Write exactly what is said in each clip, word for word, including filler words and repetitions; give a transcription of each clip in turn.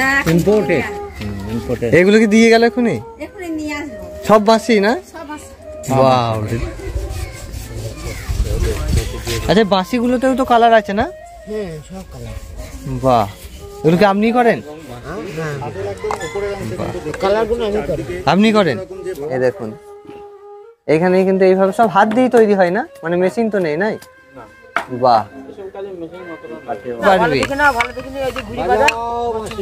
হ্যাঁ imported. Imported এগুলো কি দিয়ে গেল এখনি? এখনি নিয়ে আসবো। সব বাঁশি না? সব বাঁশি। ওয়াও। আচ্ছা বাঁশিগুলোতেও তো কালার আছে না? হ্যাঁ সব কালার। বাহ, এগুলো কি আপনি করেন? হ্যাঁ কালারগুলো আমি করি। আপনি করেন? এই দেখুন এখানে কিন্তু এইভাবে সব হাত দিয়ে তৈরি হয় না, মানে মেশিন তো নেই। নাই বাহ, আর এইখানটাই ওই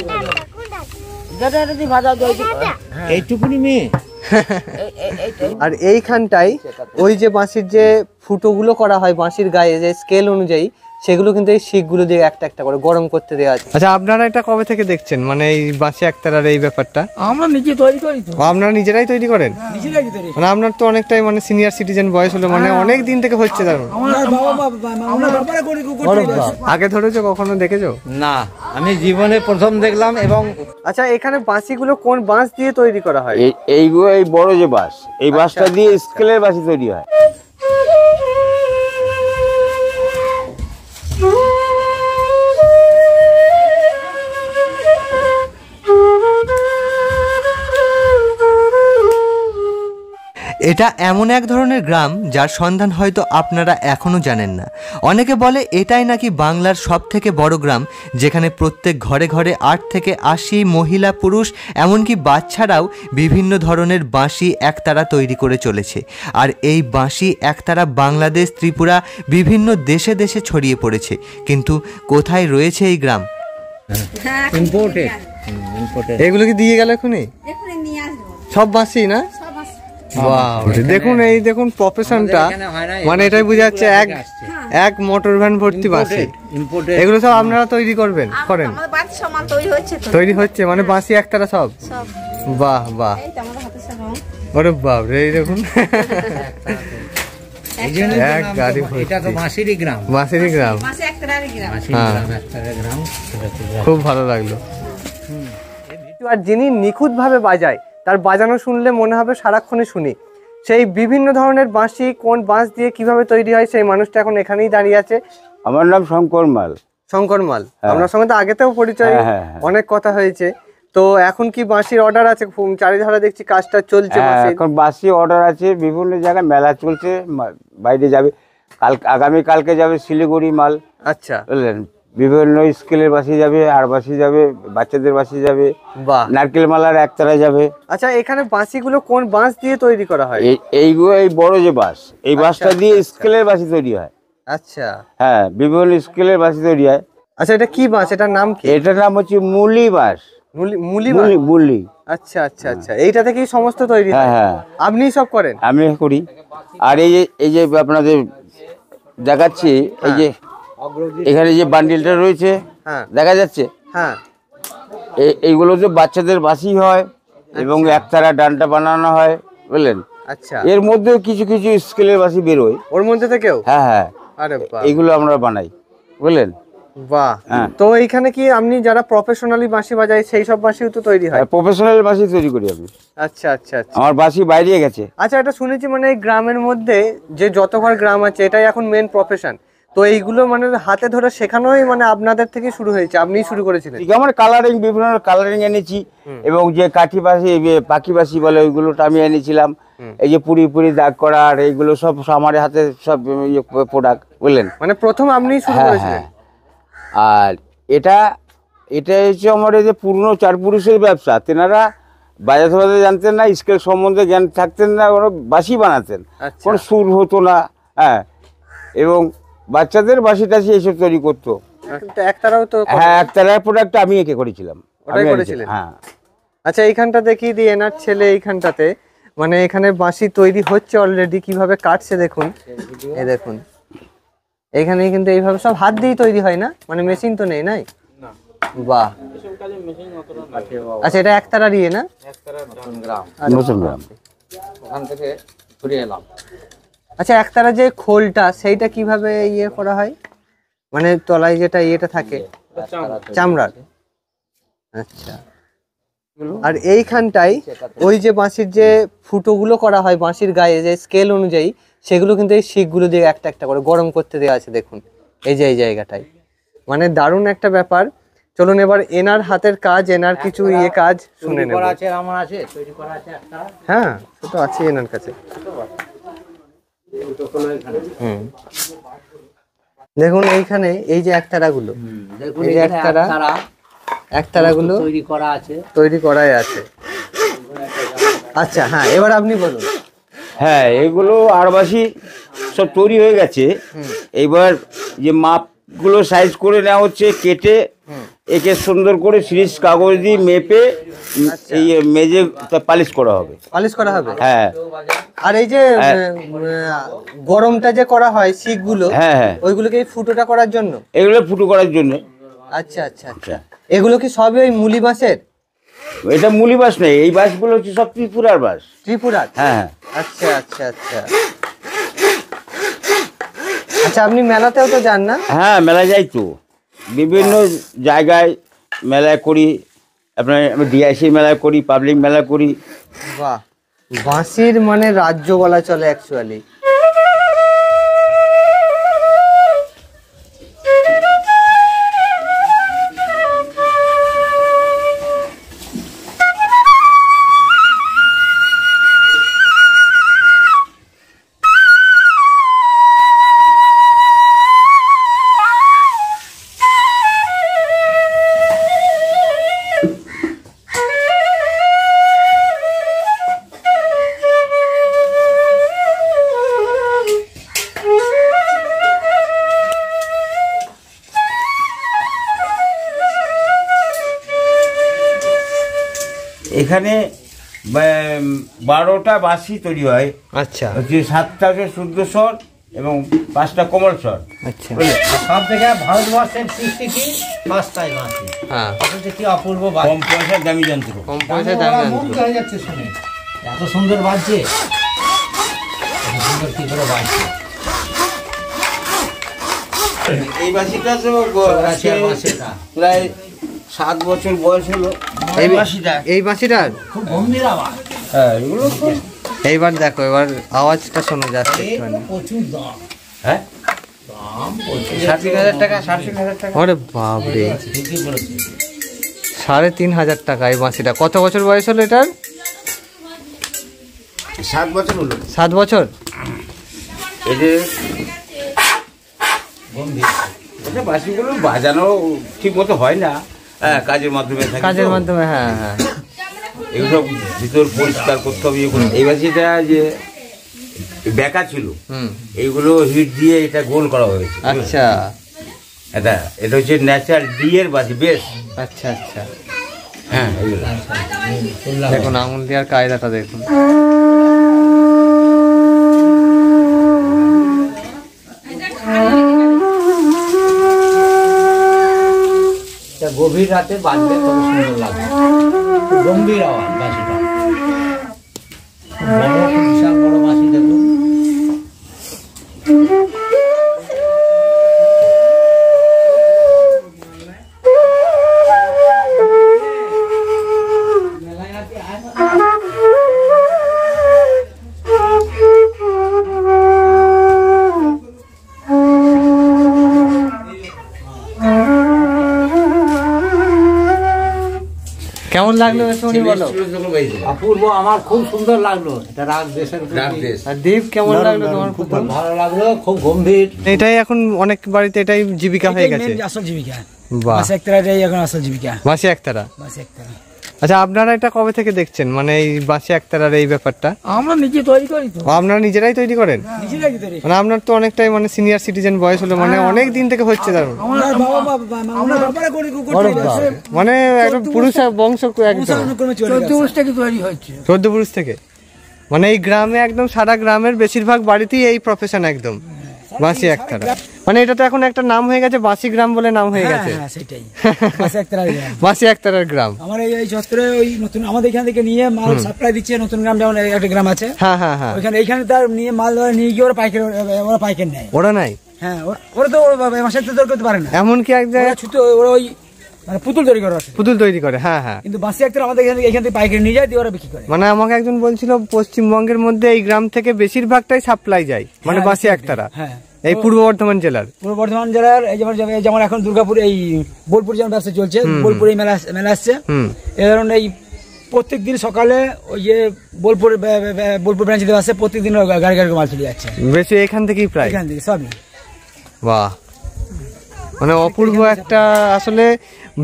যে বাঁশির যে ফুটোগুলো করা হয় বাঁশির গায়ে যে স্কেল অনুযায়ী, সেগুলো কিন্তু এই শিকগুলো দিয়ে একটা একটা করে গরম করতে দেওয়া আছে। আচ্ছা আপনারা এটা কবে থেকে দেখছেন, মানে এই বাঁশি একতারার এই ব্যাপারটা? আমরা নিজে তৈরি করি তো। আপনারা নিজেরাই তৈরি করেন? নিজেরাই তৈরি। মানে আপনার তো অনেকটাই মানে সিনিয়র সিটিজেন বয়স হলো, মানে অনেক দিন থেকে হচ্ছে তার। আমরা বাবা আমরা ব্যাপারে করি কুকুর। আগে ধরেছো কখনো, দেখেছো? না, আমি জীবনে প্রথম দেখলাম। এবং আচ্ছা এখানে বাঁশিগুলো কোন বাঁশ দিয়ে তৈরি করা হয়? এই এইগুলো এই বড় যে বাঁশ, এই বাঁশটা দিয়ে স্কেলের বাঁশি তৈরি হয়। এটা এমন এক ধরনের গ্রাম যার সন্ধান হয়তো আপনারা এখনও জানেন না। অনেকে বলে এটাই নাকি বাংলার সব থেকে বড় গ্রাম, যেখানে প্রত্যেক ঘরে ঘরে আট থেকে আশি মহিলা পুরুষ এমনকি বাচ্চারাও বিভিন্ন ধরনের বাঁশি একতারা তৈরি করে চলেছে। আর এই বাঁশি একতারা বাংলাদেশ, ত্রিপুরা বিভিন্ন দেশে দেশে ছড়িয়ে পড়েছে। কিন্তু কোথায় রয়েছে এই গ্রাম? এগুলো কি দিয়ে গেল এখনই? সব বাঁশি না? দেখুন এই দেখুন প্রফেশনটা, মানে এটাই বুঝা যাচ্ছে এক এক মোটর ভ্যান ভর্তি বাঁশি। এগুলো সব আপনারা তৈরি করবেন? করেন। তৈরি হচ্ছে মানে বাঁশি একতারা সব। বাহ বাহ, ওরে বাপ রে, এই দেখুন এক গাড়ি ভর্তি। এটা তো বাঁশিরই গ্রাম। বাঁশিরই গ্রাম, বাঁশি একতারারই গ্রাম। হ্যাঁ একতারার গ্রাম, খুব ভালো লাগলো। আর যিনি নিখুঁতভাবে বাজায়, তার বাজানো শুনলে মনে হবে সারাক্ষণে শুনি। সেই বিভিন্ন ধরনের বাঁশি, কোন বাঁশ দিয়ে কিভাবে তৈরি হয়, সেই মানুষটা এখন এখানেই দাঁড়িয়ে আছে। আমার নাম শঙ্কর মাল। শঙ্কর মাল, আপনার সঙ্গে তো আগেতেও পরিচয়, অনেক কথা হয়েছে। তো এখন কি বাঁশির অর্ডার আছে? চারিধারা দেখছি কাজটা চলছে। এখন বাঁশি অর্ডার আছে, বিভিন্ন জায়গায় মেলা চলছে, বাইরে যাবে কাল, আগামী কালকে যাবে শিলিগুড়ি মাল। আচ্ছা, বুঝলেন, বিভিন্ন স্কেলের বাঁশি যাবে, আর বাঁশি যাবে, বাচ্চাদের বাঁশি যাবে, নারকেল মালার একতারা যাবে। আচ্ছা এখানে বাঁশিগুলো কোন বাঁশ দিয়ে তৈরি করা হয়? এইগুলো এই বড় যে বাঁশ, এই বাঁশটা দিয়ে স্কেলের বাঁশি তৈরি হয়। আচ্ছা হ্যাঁ, বিভিন্ন স্কেলের বাঁশি তৈরি হয়। আচ্ছা এটা কি বাঁশ, এটার নাম কি? এটার নাম হচ্ছে মুলি বাঁশ। মুলি মুলি। আচ্ছা আচ্ছা আচ্ছা, এইটা থেকেই সমস্ত তৈরি। হ্যাঁ হ্যাঁ, আপনি সব করেন? আমি করি। আর এই যে এই যে আপনাদের দেখাচ্ছি, এই যে এখানে যে বান্ডিলটা রয়েছে দেখা যাচ্ছে, হ্যাঁ, এইগুলো তো বাচ্চাদের বাঁশি হয় এবং একতারা ডান্ডা বানানো হয়, বুঝলেন। আচ্ছা এর মধ্যে কিছু কিছু স্কেলের বাঁশি বেরোয়, ওর মধ্যে থেকেও। হ্যাঁ হ্যাঁ, আরে বাহ, এগুলো আমরা বানাই, বুঝলেন। বাহ, তো এইখানে কি আপনি যারা প্রফেশনালি বাঁশি বাজায় সেই সব বাঁশিও তো তৈরি হয়? প্রফেশনাল বাঁশি তৈরি করি আমি। আচ্ছা আচ্ছা আচ্ছা, আমার বাঁশি বাইরে গেছে। আচ্ছা এটা শুনেছি, মানে এই গ্রামের মধ্যে যে যত ঘর গ্রাম আছে এটাই এখন মেন প্রফেশন। তো এইগুলো মানে হাতে ধরে শেখানোই, মানে আপনাদের থেকে শুরু হয়েছে, আপনিই শুরু করেছিলেন? আমার কালারিং, বিভিন্ন কালারিং এনেছি, এবং যে কাঠি বাঁশি, পাখি বাঁশি বলে, ওইগুলোটা আমি এনেছিলাম। এই যে পুরি পুরি দাগ করা, আর এইগুলো সব আমার হাতে সব প্রোডাক্ট, বুঝলেন, মানে প্রথম আপনিই শুরু করেছিলেন। আর এটা এটা হচ্ছে আমার এই যে পুরনো চার পুরুষের ব্যবসা। তেনারা বাজাতে বাজাতে জানতেন না, স্কেল সম্বন্ধে জ্ঞান থাকতেন না, ওরা বাঁশি বানাতেন, কোনো সুর হতো না। হ্যাঁ, এবং বাচ্চাদের বাঁশি টাশি এইসব তৈরি করতো। একতারাও তো? হ্যাঁ, একতারার প্রোডাক্ট আমি একে করেছিলাম। ওটাই করেছিলেন? হ্যাঁ। আচ্ছা এইখানটা দেখিয়ে দিই, এনার ছেলে এইখানটাতে, মানে এখানে বাঁশি তৈরি হচ্ছে অলরেডি, কিভাবে কাটছে দেখুন। এই দেখুন এখানে কিন্তু এইভাবে সব হাত দিয়ে তৈরি হয় না, মানে মেশিন তো নেই। নাই? বাহ। আচ্ছা এটা একতারা দিয়ে না? ওখান থেকে ঘুরে এলাম। আচ্ছা একতারা যে খোলটা, সেইটা কিভাবে ইয়ে করা হয়, মানে তলায় যেটা ইয়েটা থাকে চামড়ার? আচ্ছা। আর এইখানটাই ওই যে বাঁশির যে ফুটোগুলো করা হয় বাঁশির গায়ে যে স্কেল অনুযায়ী, সেগুলো কিন্তু এই শিকগুলো দিয়ে একটা একটা করে গরম করতে দেওয়া আছে। দেখুন এই যে এই জায়গাটাই, মানে দারুণ একটা ব্যাপার। চলুন এবার এনার হাতের কাজ, এনার কিছু ইয়ে কাজ শুনে নেব। হ্যাঁ তো আছে এনার কাছে। হুম দেখুন এইখানে এই যে একতারাগুলো, এই যে একতারা, একতারাগুলো তৈরি করা আছে, তৈরি করাই আছে। আচ্ছা হ্যাঁ এবার আপনি বলুন। হ্যাঁ এগুলো আরবাসী সব তৈরি হয়ে গেছে, এইবার যে মাপগুলো সাইজ করে নেওয়া হচ্ছে, কেটে একে সুন্দর করে সিরিজ কাগজ দিয়ে মেপে এই মেজে পালিশ করা হবে, পালিশ করা হবে। হ্যাঁ আর এই যে গরমটা যে করা হয় শিকগুলো, হ্যাঁ হ্যাঁ ওইগুলোকে ফুটোটা করার জন্য, এগুলো ফুটো করার জন্য। আচ্ছা আচ্ছা আচ্ছা এগুলো কি সবই ওই মুলি বাঁশের? এটা মুলি বাঁশ নেই, এই বাঁশগুলো হচ্ছে সব ত্রিপুরার বাঁশ। ত্রিপুরার? হ্যাঁ। আচ্ছা আচ্ছা আচ্ছা আচ্ছা আপনি মেলাতেও তো যান না? হ্যাঁ মেলা যাই তো, বিভিন্ন জায়গায় মেলা করি, আপনার ডিআইসি মেলা করি, পাবলিক মেলা করি। বাহ, বাঁশির মানে রাজ্য বলা চলে অ্যাকচুয়ালি। এখানে বারোটা বাঁশি তৈরি হয়। আচ্ছা সাতটা হচ্ছে শুদ্ধ স্বর এবং পাঁচটা কোমল স্বর। আচ্ছা সব জায়গায় ভারতবর্ষের সৃষ্টি কি পাঁচটাই বাঁশি। হ্যাঁ কি অপূর্ব, কম পয়সার দামি যন্ত্র, কম পয়সার দামি যন্ত্র হয়ে যাচ্ছে শুনে। এত সুন্দর বাজছে, এত সুন্দর কি করে বাজছে এই বাঁশিটা। তো প্রায় সাত বছর বয়স হলো এই বাঁশিটা, এই বাঁশিটার খুব গম্ভীর আওয়াজ। হ্যাঁ এগুলো এইবার দেখো, এবার আওয়াজটা শোনা যাচ্ছে। প্রচুর দাম, হ্যাঁ দাম সাড়ে তিন হাজার টাকা, সাড়ে তিন হাজার টাকা। আরে বাপরে, সাড়ে তিন হাজার টাকা এই বাঁশিটা। কত বছর বয়স হলো এটার? সাত বছর হলো। সাত বছর এই যে গম্ভীর এটা, বাঁশিগুলো বাজানো ঠিক মতো হয় না, হ্যাঁ কাজের মাধ্যমে, কাজের মাধ্যমে। হ্যাঁ হ্যাঁ এইসব ভিতর পরিষ্কার করতে হবে। এই বাঁশিটা যে বেঁকা ছিল, এইগুলো হিট দিয়ে এটা গোল করা হয়েছে। আচ্ছা এটা এটা হচ্ছে ন্যাচারাল ডিয়ের বাঁশি বেশ। আচ্ছা আচ্ছা হ্যাঁ এইগুলো দেখুন, আঙুল দেওয়ার কায়দাটা দেখুন। গভীর রাতে বাজবে কত সুন্দর লাগবে, গম্ভীর আওয়াজ বাঁশিটা। বিশাল বড় বাঁশি দেখুন। কেমন লাগলো শুনি বলো? অপূর্ব, আমার খুব সুন্দর লাগলো এটা। রাগ দেশের রাগ দেশ। আর দীপ কেমন লাগলো তোমার? খুব ভালো লাগলো, খুব গম্ভীর। এটাই এখন অনেক বাড়িতে এটাই জীবিকা হয়ে গেছে, আসল জীবিকা। বাঁশি একতারাটাই এখন আসল জীবিকা, বাঁশি একতারা, বাঁশি একতারা। আচ্ছা আপনারা এটা কবে থেকে দেখছেন, মানে এই বাঁশি একতারার এই ব্যাপারটা? আমরা নিজে তৈরি করি তো। আপনারা নিজেরাই তৈরি করেন? নিজেরাই তৈরি। মানে আপনার তো অনেকটাই মানে সিনিয়র সিটিজেন বয়স হলো, মানে অনেক দিন থেকে হচ্ছে তার মানে একদম পুরুষ বংশ একদম চোদ্দ পুরুষ থেকে তৈরি হচ্ছে, চোদ্দ পুরুষ থেকে। মানে এই গ্রামে একদম সারা গ্রামের বেশিরভাগ বাড়িতেই এই প্রফেশন একদম বাঁশি একতারা। মানে এটা তো এখন একটা নাম হয়ে গেছে, বাঁশি গ্রাম বলে নাম হয়ে গেছে। হ্যাঁ সেটাই, বাঁশি একতারার গ্রাম। আমার এই চত্বরে ওই নতুন আমাদের এখান থেকে নিয়ে মাল সাপ্লাই দিচ্ছে, নতুন গ্রাম যেমন একটা গ্রাম আছে। হ্যাঁ হ্যাঁ হ্যাঁ ওইখানে এইখানে তার নিয়ে মাল ধরে নিয়ে গিয়ে ওরা পাইকার, ওরা পাইকার নেয়। ওরা নাই, হ্যাঁ ওরা তো বাঁশের তৈরি করতে পারে না। এমনকি এক জায়গায় ছুতো ওরা ওই মানে পুতুল তৈরি করে, পুতুল তৈরি করে। হ্যাঁ হ্যাঁ কিন্তু বাঁশি একতারা আমাদের এখান থেকে, এখান থেকে পাইকারি নিয়ে যায়, দিয়ে ওরা বিক্রি করে। মানে আমাকে একজন বলছিল পশ্চিমবঙ্গের মধ্যে এই গ্রাম থেকে বেশিরভাগটাই সাপ্লাই যায়, মানে বাঁশি একতারা। হ্যাঁ এই পূর্ব বর্ধমান জেলার পূর্ব বর্ধমান জেলার এই যেমন যেমন এখন দুর্গাপুর এই বোলপুর যেমন ব্যবসা চলছে, বোলপুর এই মেলা মেলা আসছে। এই ধরনের এই প্রত্যেক দিন সকালে ওই যে বোলপুর বোলপুর ব্রাঞ্চ থেকে আসছে, প্রত্যেকদিন গাড়ি গাড়ি মাল চলে যাচ্ছে বেশি এখান থেকেই, প্রায় এখান থেকে সবই। বাহ, মানে অপূর্ব একটা আসলে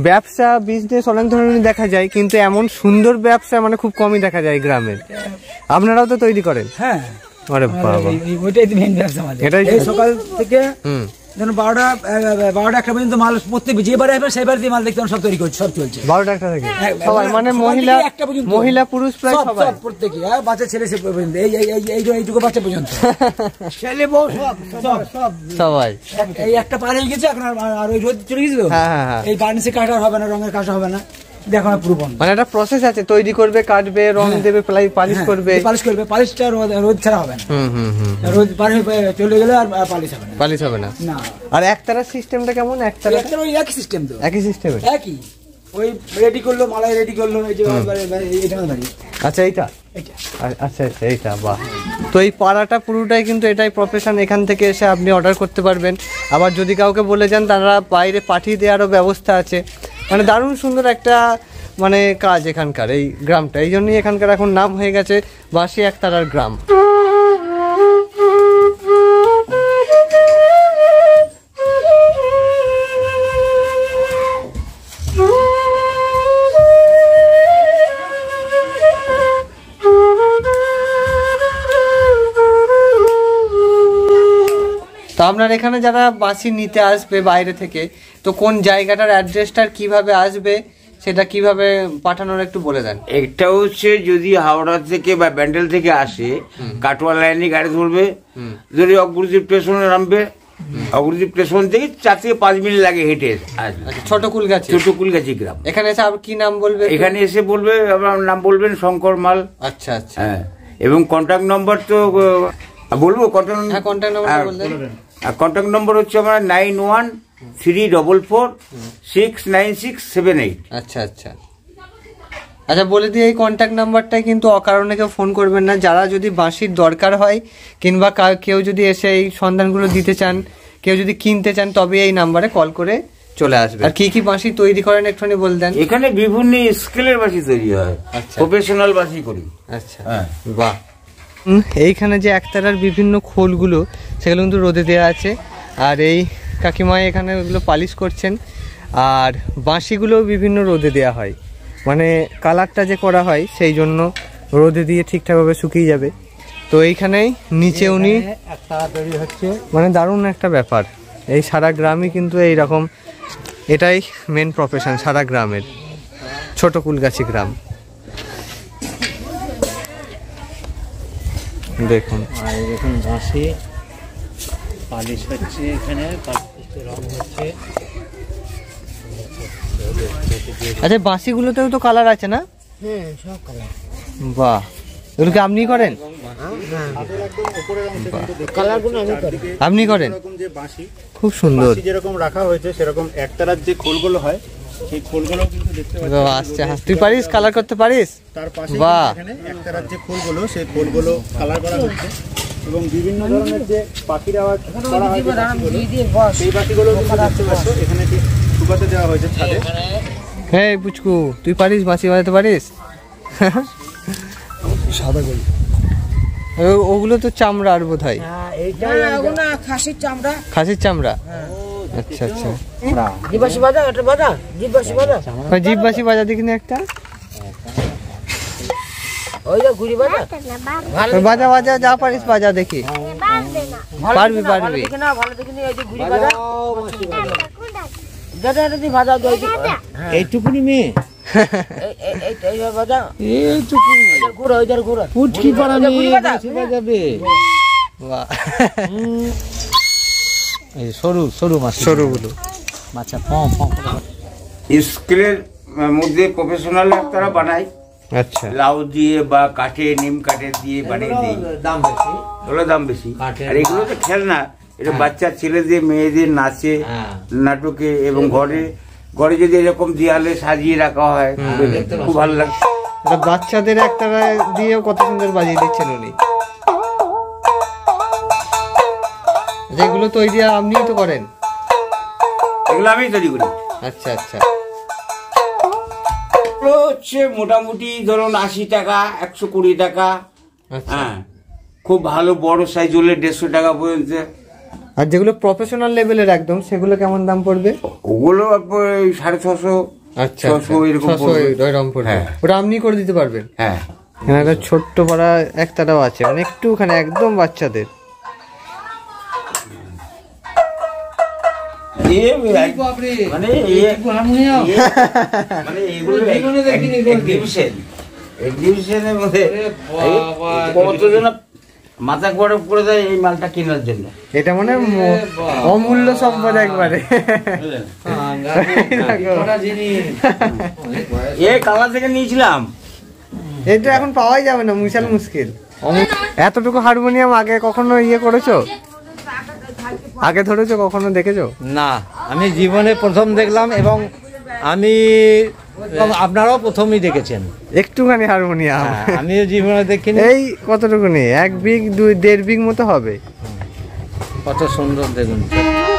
ব্যবসা, বিজনেস অনেক ধরনের দেখা যায়, কিন্তু এমন সুন্দর ব্যবসা মানে খুব কমই দেখা যায় গ্রামে। আপনারাও তো তৈরি করেন? হ্যাঁ, সকাল থেকে বারোটা বারোটা একটা পর্যন্ত মাল প্রত্যেক যে বারে আসবে সেই বাড়িতে মাল দেখতে সব তৈরি করছে, সব চলছে বারোটা একটা থেকে সবাই, মানে মহিলা একটা পর্যন্ত, মহিলা পুরুষ প্রায় সবাই, প্রত্যেকে বাচ্চা ছেলে সে পর্যন্ত, এই এইটুকু বাচ্চা পর্যন্ত ছেলে বউ সব সব সবাই। এই একটা পার হয়ে গেছে এখন, আর ওই রোদ চলে গেছিল। এই বার্নিশে কাটা হবে না, রঙের কাটা হবে না, দেখো না পুরো মানে একটা প্রসেস আছে, তৈরি করবে, কাটবে, রং দেবে, পালিশ করবে, পালিশ করবে, পালিশটা রোদ ছাড়া হবে না। হুম হুম হুম, রোদ পার হয়ে চলে গেলে আর পালিশ হবে না, পালিশ হবে না না। আর একতারা সিস্টেমটা কেমন? একতারা একতারা ওই একই সিস্টেম তো, একই সিস্টেম, একই ওই রেডি করলো, মালাই রেডি করলো, এই যে এটা না দাঁড়ি। আচ্ছা এইটা, আচ্ছা আচ্ছা এইটা, বাহ। তো এই পাড়াটা পুরোটাই কিন্তু এটাই প্রফেশন, এখান থেকে এসে আপনি অর্ডার করতে পারবেন। আবার যদি কাউকে বলে যান, তারা বাইরে পাঠিয়ে দেওয়ারও ব্যবস্থা আছে। মানে দারুণ সুন্দর একটা মানে কাজ এখানকার, এই গ্রামটা, এই জন্যই এখানকার এখন নাম হয়ে গেছে বাঁশি একতারার গ্রাম। তো আপনার এখানে যারা বাঁশি নিতে আসবে বাইরে থেকে, তো কোন জায়গাটার অ্যাড্রেসটার কিভাবে আসবে, সেটা কিভাবে পাঠানোর একটু বলে দেন। একটা হচ্ছে যদি হাওড়া থেকে বা ব্যান্ডেল থেকে আসে, কাটোয়া লাইনে গাড়ি ধরবে, যদি অগ্রদীপ স্টেশনে নামবে, অগ্রদীপ স্টেশন থেকে চার থেকে পাঁচ মিনিট লাগে হেঁটে আসবে, ছোট কুলগাছি, ছোট কুলগাছি গ্রাম। এখানে এসে কি নাম বলবে? এখানে এসে বলবে আপনার নাম, বলবেন শঙ্কর মাল। আচ্ছা আচ্ছা, হ্যাঁ। এবং কন্ট্যাক্ট নম্বর তো বলবো, কন্ট্যাক্ট নম্বর কন্ট্যাক্ট নম্বর হচ্ছে আমার nine one three double four six nine six seven eight. আচ্ছা আচ্ছা আচ্ছা, বলে দিই এই কন্ট্যাক্ট নাম্বারটাই কিন্তু, অকারণে কেউ ফোন করবেন না। যারা যদি বাঁশির দরকার হয়, কিংবা কেউ যদি এসে এই সন্ধানগুলো দিতে চান, কেউ যদি কিনতে চান, তবে এই নাম্বারে কল করে চলে আসবে। আর কি কি বাঁশি তৈরি করেন একটুখানি বলে দেন। এখানে বিভিন্ন স্কেলের বাঁশি তৈরি হয়, প্রফেশনাল বাঁশি করি। আচ্ছা, বাহ। এইখানে যে একতারার বিভিন্ন খোলগুলো, সেগুলো কিন্তু রোদে দেওয়া আছে। আর এই কাকিমা এখানে ওগুলো পালিশ করছেন। আর বাঁশিগুলোও বিভিন্ন রোদে দেওয়া হয়, মানে কালারটা যে করা হয় সেই জন্য রোদে দিয়ে ঠিকঠাকভাবে শুকিয়ে যাবে। তো এইখানেই নিচে উনি একতারা তৈরি হচ্ছে, মানে দারুণ একটা ব্যাপার। এই সারা গ্রামই কিন্তু এইরকম, এটাই মেন প্রফেশন সারা গ্রামের, ছোট কুলগাছি গ্রাম। দেখুন দেখুন বাঁশি পালিশ হচ্ছে, এখানে রং হচ্ছে। আচ্ছা, বাঁশিগুলোতেও তো কালার আছে না? হ্যাঁ, সব কালার। বাহ, এগুলো কি আপনি করেন? আপনি করেন? খুব সুন্দর। যেরকম রাখা হয়েছে সেরকম একতারার যে খোলগুলো হয়, সেই খোলগুলো কিন্তু দেখতে পাচ্ছেন। তুই পারিস কালার করতে পারিস? তার পাশে এখানে একতারার যে খোলগুলো, সেই খোলগুলো কালার করা হচ্ছে। এবং বিভিন্ন ধরনের যে পাখির আওয়াজ করা হয়, সেই পাখিগুলো এখানে শুকাতে দেওয়া হয়েছে ছাদে। হ্যাঁ পুচকু, তুই পারিস বাঁশি বাজাতে পারিস? সাদা গলি ওগুলো তো চামড়া আর বোধ হয় খাসির চামড়া, খাসির চামড়া। আচ্ছা আচ্ছা, জীববাসী বাজা, এটা বাজা জীববাসী বাজা, ওই জীববাসী বাজা দেখিনি একটা, ওই যে ঘুরি বাজা, ভালো বাজা বাজা যা পারিস বাজা দেখি, পারবি পারবি দেখি না, ভালো দেখিনি ওই যে ঘুরি বাজা, দাদা দাদি বাজা যাই এইটুকুনি মেয়ে। স্কেলের মধ্যে প্রফেশনাল তারা বানায়। আচ্ছা, লাউ দিয়ে বা কাঠে, নিম কাঠে দিয়ে বানিয়ে দিই, দাম বেশি, ওগুলো দাম বেশি। আর এগুলো তো খেলনা, এটা বাচ্চা ছেলেদের মেয়েদের নাচে, নাটকে, এবং ঘরে ঘরে যদি এরকম দেয়ালে সাজিয়ে রাখা হয় খুব ভালো লাগে। বাচ্চাদের একতারা দিয়েও কত সুন্দর বাজিয়ে দিচ্ছেন উনি। যেগুলো তৈরি আপনিই তো করেন? এগুলো আমিই তৈরি করি। আচ্ছা আচ্ছা। হচ্ছে মোটামুটি ধরুন আশি টাকা একশো কুড়ি টাকা, হ্যাঁ খুব ভালো বড় সাইজ হলে দেড়শো টাকা পর্যন্ত। আর যেগুলো প্রফেশনাল লেভেলের একদম সেগুলো কেমন দাম পড়বে? ওগুলো সাড়ে ছশো। আচ্ছা, ওটা আপনি করে দিতে পারবেন? হ্যাঁ। এখানকার ছোট্ট পাড়া একটাও আছে মানে একটুখানে একদম বাচ্চাদের। মাথা গরম করে দেয় এই মালটা কেনার জন্য। এটা মানে অমূল্য সম্পদ একবারে। এই কালা থেকে নিয়েছিলাম, এটা এখন পাওয়াই যাবে না, বিশাল মুশকিল। এতটুকু হারমোনিয়াম আগে কখনো ইয়ে করেছো? আগে ধরেছো কখনো, দেখেছো? না, আমি জীবনে প্রথম দেখলাম এবং আমি আপনারাও প্রথমেই দেখেছেন একটুখানি হারমোনিয়াম। আমিও জীবনে দেখিনি। এই কতটুকু নেই, এক বিঘ দুই দেড় বিঘ মতো হবে। কত সুন্দর দেখুন।